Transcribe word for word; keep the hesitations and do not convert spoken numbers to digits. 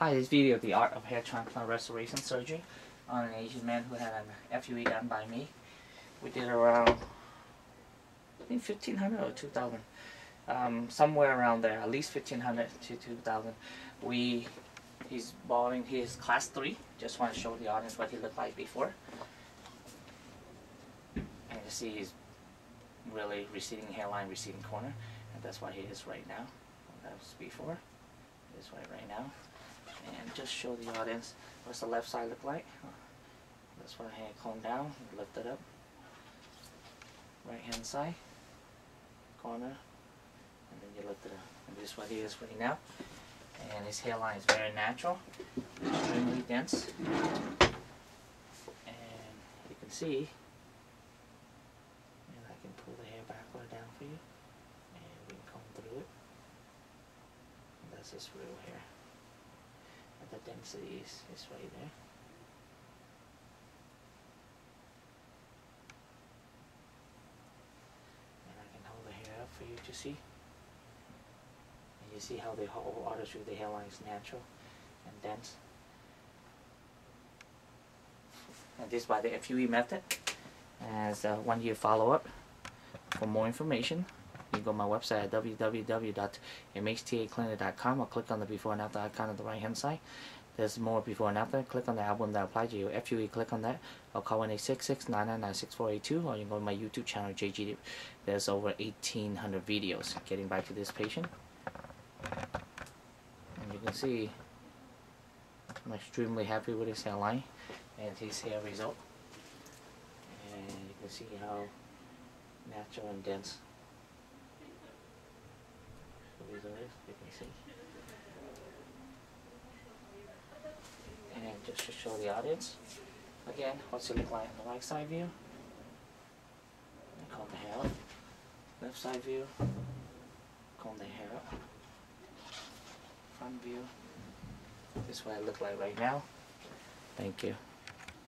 Hi, this video is the art of hair transplant restoration surgery on an Asian man who had an F U E done by me. We did around, I think fifteen hundred or two thousand, um, somewhere around there, at least fifteen hundred to two thousand. We, he's balding, he is class three. Just want to show the audience what he looked like before. And you see he's really receding hairline, receding corner, and that's what he is right now. That was before, this way right now. And just show the audience what's the left side look like. That's one hand combed down, lift it up. Right hand side, corner, and then you lift it up. And this is what he is right now. And his hairline is very natural, extremely dense. And you can see, and I can pull the hair backward down for you. And we can comb through it. And that's his real hair. The density is, is right there. And I can hold the hair up for you to see. And you see how the whole artistry of the hairline is natural and dense. And this is by the F U E method. As a one year follow up. For more information, you can go to my website at w w w dot m h t a clinic dot com or click on the before and after icon on the right hand side. There's more before and after. Click on the album that applied to you. F U E, click on that. Or call one eight six six, nine nine nine, six four eight two, or you can go to my YouTube channel, J G Dip. There's over eighteen hundred videos. Getting back to this patient. And you can see I'm extremely happy with his hairline and his hair result. And you can see how natural and dense. These are it, you can see. And just to show the audience, again, what's it look like on the right side view? And comb the hair up. Left side view, comb the hair up. Front view. This is what I look like right now. Thank you.